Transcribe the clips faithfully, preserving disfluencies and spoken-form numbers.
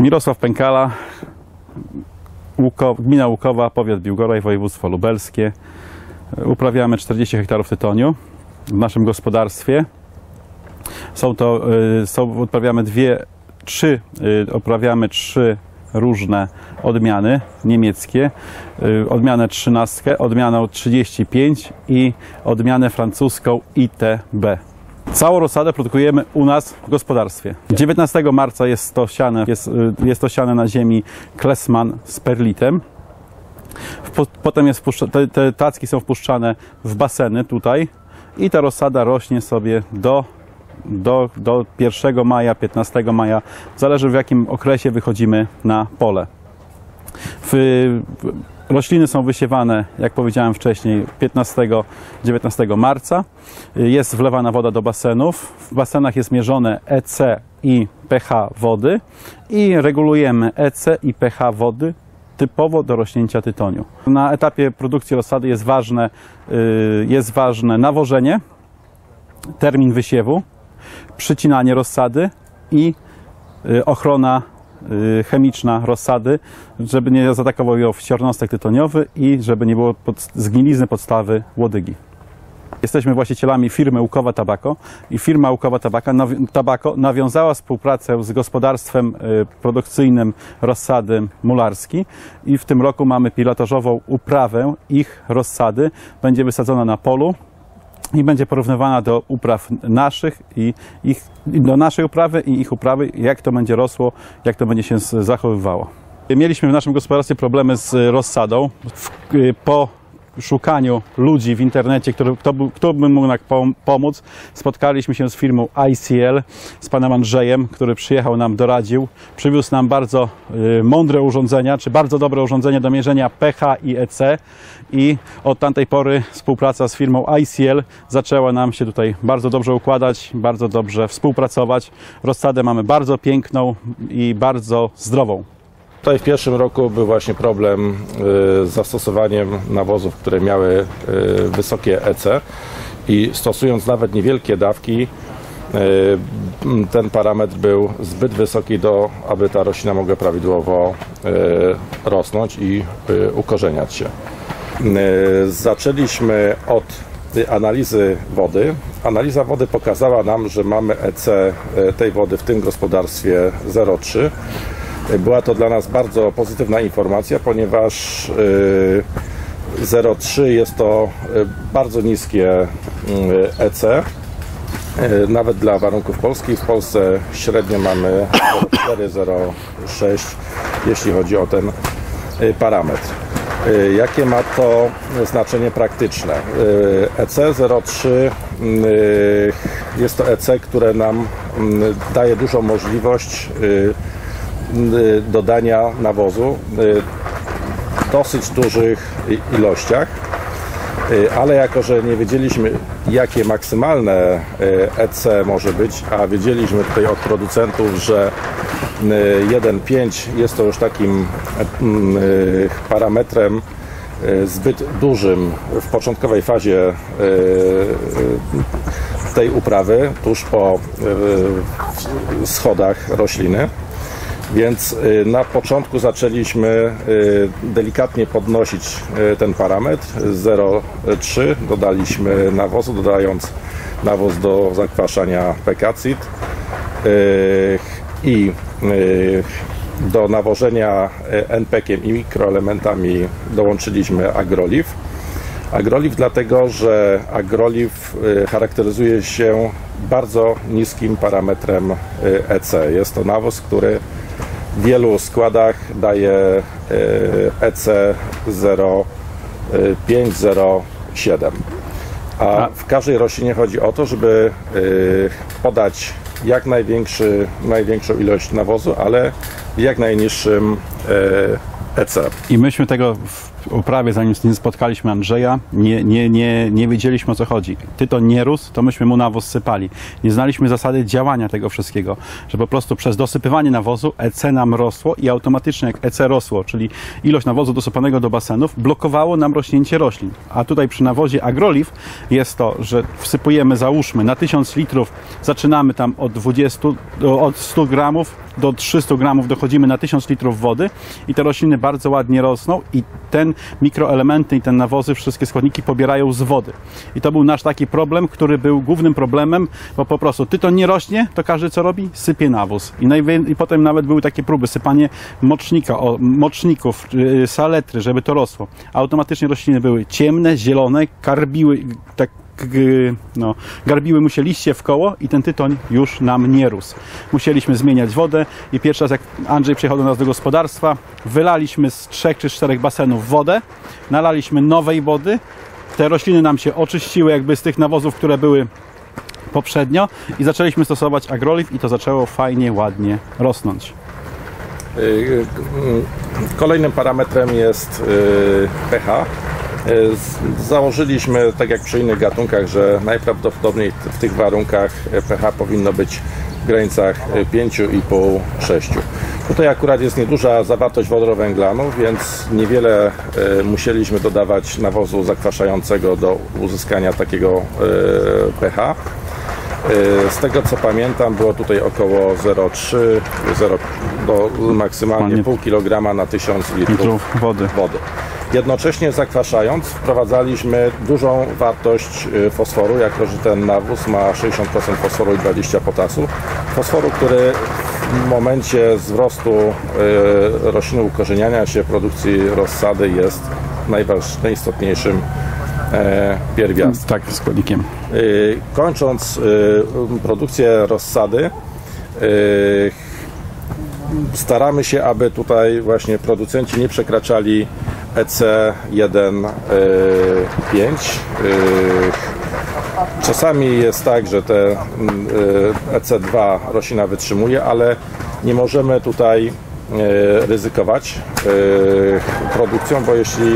Mirosław Pękala, Łuko, gmina Łukowa, powiat Biłgoraj, województwo lubelskie. Uprawiamy czterdzieści hektarów tytoniu w naszym gospodarstwie. Są to, są, uprawiamy dwie, trzy, uprawiamy trzy różne odmiany niemieckie, odmianę trzynastkę, odmianę trzydzieści pięć i odmianę francuską I T B. Całą rozsadę produkujemy u nas w gospodarstwie. dziewiętnastego marca jest to siane, jest, jest to siane na ziemi Klesman z perlitem. Potem jest te, te tacki są wpuszczane w baseny tutaj i ta rozsada rośnie sobie do Do, do pierwszego maja, piętnastego maja, zależy w jakim okresie wychodzimy na pole. W, w, rośliny są wysiewane, jak powiedziałem wcześniej, piętnastego, dziewiętnastego marca. Jest wlewana woda do basenów. W basenach jest mierzone E C i pH wody i regulujemy E C i pH wody typowo do rośnięcia tytoniu. Na etapie produkcji rozsady jest ważne, yy, jest ważne nawożenie, termin wysiewu, przycinanie rozsady i ochrona chemiczna rozsady, żeby nie zaatakował ją wciornostek tytoniowy i żeby nie było pod zgnilizny podstawy łodygi. Jesteśmy właścicielami firmy Łukowa Tobacco i firma Łukowa Tobacco nawiązała współpracę z gospodarstwem produkcyjnym rozsady mularski i w tym roku mamy pilotażową uprawę ich rozsady. Będzie wysadzona na polu i będzie porównywana do upraw naszych i ich, do naszej uprawy i ich uprawy, jak to będzie rosło, jak to będzie się zachowywało. Mieliśmy w naszym gospodarstwie problemy z rozsadą. Po szukaniu ludzi w internecie, który, kto, kto by mógł nam pomóc, spotkaliśmy się z firmą I C L, z panem Andrzejem, który przyjechał, nam doradził. Przywiózł nam bardzo mądre urządzenia, czy bardzo dobre urządzenie do mierzenia pH i E C i od tamtej pory współpraca z firmą I C L zaczęła nam się tutaj bardzo dobrze układać, bardzo dobrze współpracować. Rozsadę mamy bardzo piękną i bardzo zdrową. Tutaj w pierwszym roku był właśnie problem z zastosowaniem nawozów, które miały wysokie E C i stosując nawet niewielkie dawki, ten parametr był zbyt wysoki, do, aby ta roślina mogła prawidłowo rosnąć i ukorzeniać się. Zaczęliśmy od analizy wody. Analiza wody pokazała nam, że mamy E C tej wody w tym gospodarstwie zero przecinek trzy. Była to dla nas bardzo pozytywna informacja, ponieważ zero przecinek trzy jest to bardzo niskie E C, nawet dla warunków polskich. W Polsce średnio mamy cztery przecinek zero sześć, jeśli chodzi o ten parametr. Jakie ma to znaczenie praktyczne? E C zero przecinek trzy jest to E C, które nam daje dużą możliwość dodania nawozu w dosyć dużych ilościach, ale jako że nie wiedzieliśmy, jakie maksymalne E C może być, a wiedzieliśmy tutaj od producentów, że jeden przecinek pięć jest to już takim parametrem zbyt dużym w początkowej fazie tej uprawy, tuż po schodach rośliny. Więc na początku zaczęliśmy delikatnie podnosić ten parametr zero przecinek trzy. Dodaliśmy nawozu, dodając nawóz do zakwaszania pekacid i do nawożenia N P E K-iem i mikroelementami dołączyliśmy Agroleaf. Agroleaf dlatego, że Agroleaf charakteryzuje się bardzo niskim parametrem E C. Jest to nawóz, który w wielu składach daje E C zero przecinek pięć zero siedem. A w każdej roślinie chodzi o to, żeby podać jak największy, największą ilość nawozu, ale w jak najniższym E C. I myśmy tego w w uprawie, zanim z nim spotkaliśmy Andrzeja, nie, nie, nie, nie wiedzieliśmy, o co chodzi. Tytoń nie rósł, to myśmy mu nawóz sypali. Nie znaliśmy zasady działania tego wszystkiego, że po prostu przez dosypywanie nawozu E C nam rosło i automatycznie jak E C rosło, czyli ilość nawozu dosypanego do basenów, blokowało nam rośnięcie roślin. A tutaj przy nawozie Agroleaf jest to, że wsypujemy, załóżmy, na tysiąc litrów zaczynamy tam od dwudziestu, od stu gramów do trzystu gramów dochodzimy na tysiąc litrów wody i te rośliny bardzo ładnie rosną i ten mikroelementy i ten nawozy, wszystkie składniki pobierają z wody. I to był nasz taki problem, który był głównym problemem, bo po prostu tytoń nie rośnie, to każdy co robi? Sypie nawóz. I, i potem nawet były takie próby, sypanie mocznika, o, moczników, yy, saletry, żeby to rosło. Automatycznie rośliny były ciemne, zielone, karbiły, tak No, garbiły mu się liście w koło i ten tytoń już nam nie rósł. Musieliśmy zmieniać wodę i pierwszy raz jak Andrzej przyjechał do nas do gospodarstwa, wylaliśmy z trzech czy czterech basenów wodę, nalaliśmy nowej wody, te rośliny nam się oczyściły jakby z tych nawozów, które były poprzednio i zaczęliśmy stosować Agroleaf i to zaczęło fajnie, ładnie rosnąć. Kolejnym parametrem jest pH. Założyliśmy, tak jak przy innych gatunkach, że najprawdopodobniej w tych warunkach pH powinno być w granicach pięć i pół do sześciu. Tutaj akurat jest nieduża zawartość wodorowęglanów, więc niewiele musieliśmy dodawać nawozu zakwaszającego do uzyskania takiego pH. Z tego co pamiętam, było tutaj około zero przecinek trzy do maksymalnie pół kilograma na tysiąc litrów wody. wody. Jednocześnie zakwaszając wprowadzaliśmy dużą wartość fosforu, jako że ten nawóz ma sześćdziesiąt procent fosforu i dwadzieścia procent potasu. Fosforu, który w momencie wzrostu rośliny, ukorzeniania się, produkcji rozsady jest najistotniejszym pierwiastkiem. Tak, składnikiem. Kończąc produkcję rozsady, staramy się, aby tutaj właśnie producenci nie przekraczali E C jeden przecinek pięć. Czasami jest tak, że te E C dwa roślina wytrzymuje, ale nie możemy tutaj ryzykować produkcją, bo jeśli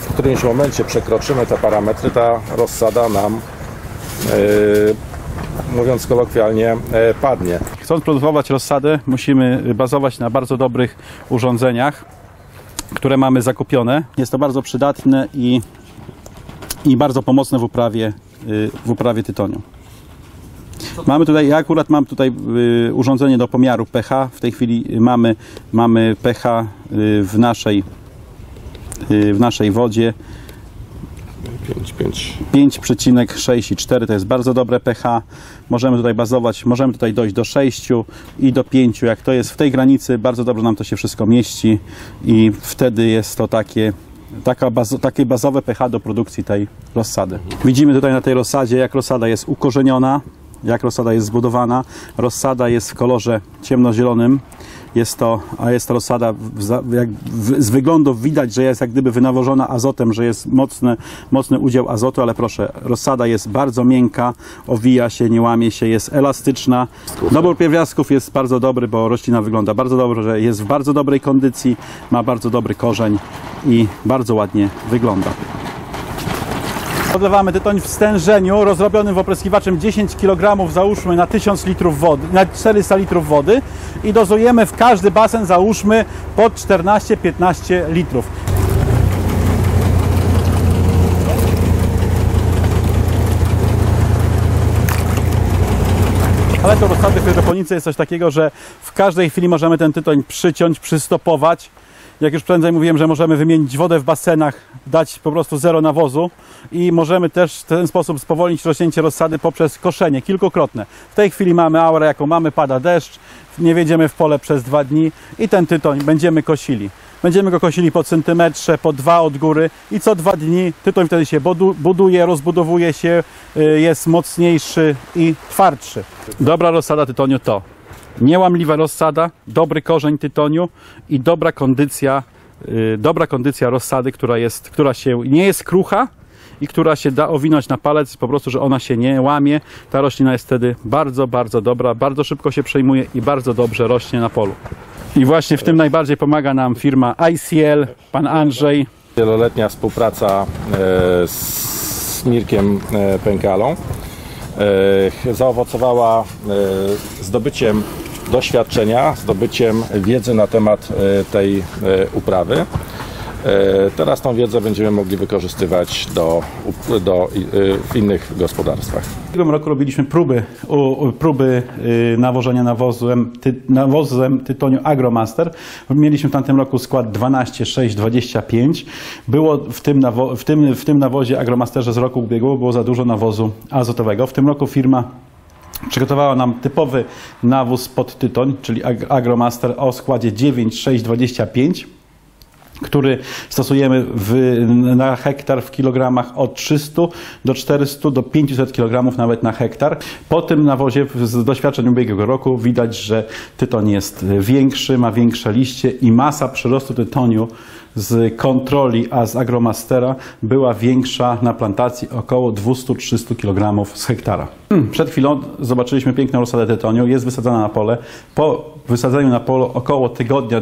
w którymś momencie przekroczymy te parametry, ta rozsada nam, mówiąc kolokwialnie, padnie. Chcąc produkować rozsadę, musimy bazować na bardzo dobrych urządzeniach, które mamy zakupione. Jest to bardzo przydatne i, i bardzo pomocne w uprawie, w uprawie tytoniu. Mamy tutaj, ja akurat mam tutaj urządzenie do pomiaru pH. W tej chwili mamy, mamy pH w naszej, w naszej wodzie pięć przecinek sześć i cztery, to jest bardzo dobre pH. Możemy tutaj bazować, możemy tutaj dojść do sześciu i do pięciu. Jak to jest w tej granicy, bardzo dobrze nam to się wszystko mieści i wtedy jest to takie, taka bazo, takie bazowe pH do produkcji tej rozsady. Widzimy tutaj na tej rozsadzie, jak rozsada jest ukorzeniona, jak rozsada jest zbudowana. Rozsada jest w kolorze ciemnozielonym. Jest to, a jest to rozsada, w, jak w, z wyglądu widać, że jest jak gdyby wynawożona azotem, że jest mocny, mocny udział azotu, ale proszę, rozsada jest bardzo miękka, owija się, nie łamie się, jest elastyczna. Dobór pierwiastków jest bardzo dobry, bo roślina wygląda bardzo dobrze, jest w bardzo dobrej kondycji, ma bardzo dobry korzeń i bardzo ładnie wygląda. Podlewamy tytoń w stężeniu rozrobionym w opryskiwaczem dziesięć kilogramów, załóżmy, na tysiąc litrów wody, na czterysta litrów wody i dozujemy w każdy basen, załóżmy, po czternaście do piętnastu litrów. Ale to rozsady w hydroponice jest coś takiego, że w każdej chwili możemy ten tytoń przyciąć, przystopować. Jak już prędzej mówiłem, że możemy wymienić wodę w basenach, dać po prostu zero nawozu i możemy też w ten sposób spowolnić rośnięcie rozsady poprzez koszenie kilkukrotne. W tej chwili mamy aurę, jaką mamy, pada deszcz, nie wjedziemy w pole przez dwa dni i ten tytoń będziemy kosili. Będziemy go kosili po centymetrze, po dwa od góry i co dwa dni tytoń wtedy się buduje, rozbudowuje się, jest mocniejszy i twardszy. Dobra rozsada tytoniu to niełamliwa rozsada, dobry korzeń tytoniu i dobra kondycja, yy, dobra kondycja rozsady, która, jest, która się nie jest krucha i która się da owinąć na palec, po prostu, że ona się nie łamie. Ta roślina jest wtedy bardzo, bardzo dobra, bardzo szybko się przejmuje i bardzo dobrze rośnie na polu. I właśnie w tym najbardziej pomaga nam firma I C L, pan Andrzej. Wieloletnia współpraca z Mirkiem Pękalą zaowocowała zdobyciem doświadczenia, zdobyciem wiedzy na temat tej uprawy. Teraz tą wiedzę będziemy mogli wykorzystywać do, do, w innych gospodarstwach. W tym roku robiliśmy próby, próby nawożenia nawozem, ty, nawozem tytoniu Agromaster. Mieliśmy w tamtym roku skład dwanaście, sześć, dwadzieścia pięć. Było w tym, nawo, w tym, w tym nawozie Agromasterze z roku ubiegłego było za dużo nawozu azotowego. W tym roku firma przygotowała nam typowy nawóz pod tytoń, czyli Agromaster o składzie dziewięć, sześć, dwadzieścia pięć. Który stosujemy w, na hektar w kilogramach od trzystu do czterystu do pięciuset kilogramów nawet na hektar. Po tym nawozie z doświadczeń ubiegłego roku widać, że tytoń jest większy, ma większe liście i masa przyrostu tytoniu z kontroli, a z Agromastera była większa na plantacji około dwieście do trzystu kilogramów z hektara. Przed chwilą zobaczyliśmy piękną rozsadę tytoniu, jest wysadzana na pole. Po wysadzeniu na polu około tygodnia,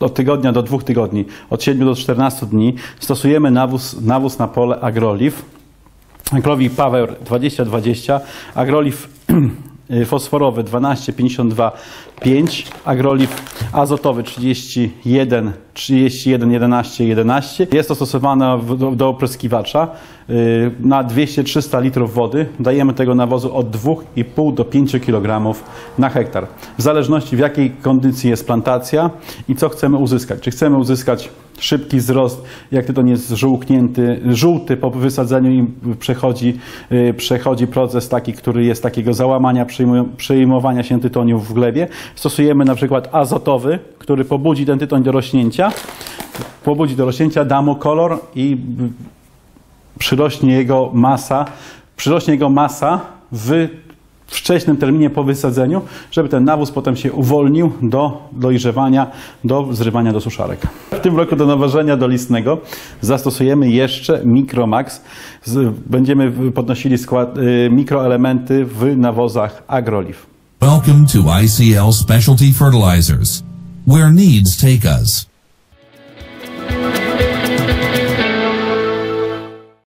od tygodnia do dwóch tygodni, od siedmiu do czternastu dni stosujemy nawóz, nawóz na pole Agroleaf, Agrowi Power dwadzieścia dwadzieścia, Agroleaf fosforowy dwanaście, pięćdziesiąt dwa, pięć, Agroleaf azotowy trzydzieści jeden, trzydzieści jeden, jedenaście, jedenaście. Jest to stosowana do, do opryskiwacza na dwieście do trzystu litrów wody. Dajemy tego nawozu od dwóch i pół do pięciu kilogramów na hektar. W zależności w jakiej kondycji jest plantacja i co chcemy uzyskać. Czy chcemy uzyskać szybki wzrost, jak tytoń jest żółknięty, żółty po wysadzeniu i przechodzi, przechodzi proces taki, który jest takiego załamania, przyjmowania się tytoniu w glebie. Stosujemy na przykład azotowy, który pobudzi ten tytoń do rośnięcia, pobudzi do rośnięcia, da mu kolor i przyrośnie jego masa, przyrośnie jego masa w wcześnym terminie po wysadzeniu, żeby ten nawóz potem się uwolnił do dojrzewania, do zrywania do suszarek. W tym roku do nawożenia dolistnego zastosujemy jeszcze MicroMax. Będziemy podnosili skład y, mikroelementy w nawozach Agroleaf. Welcome to I C L Specialty Fertilizers, where needs take us.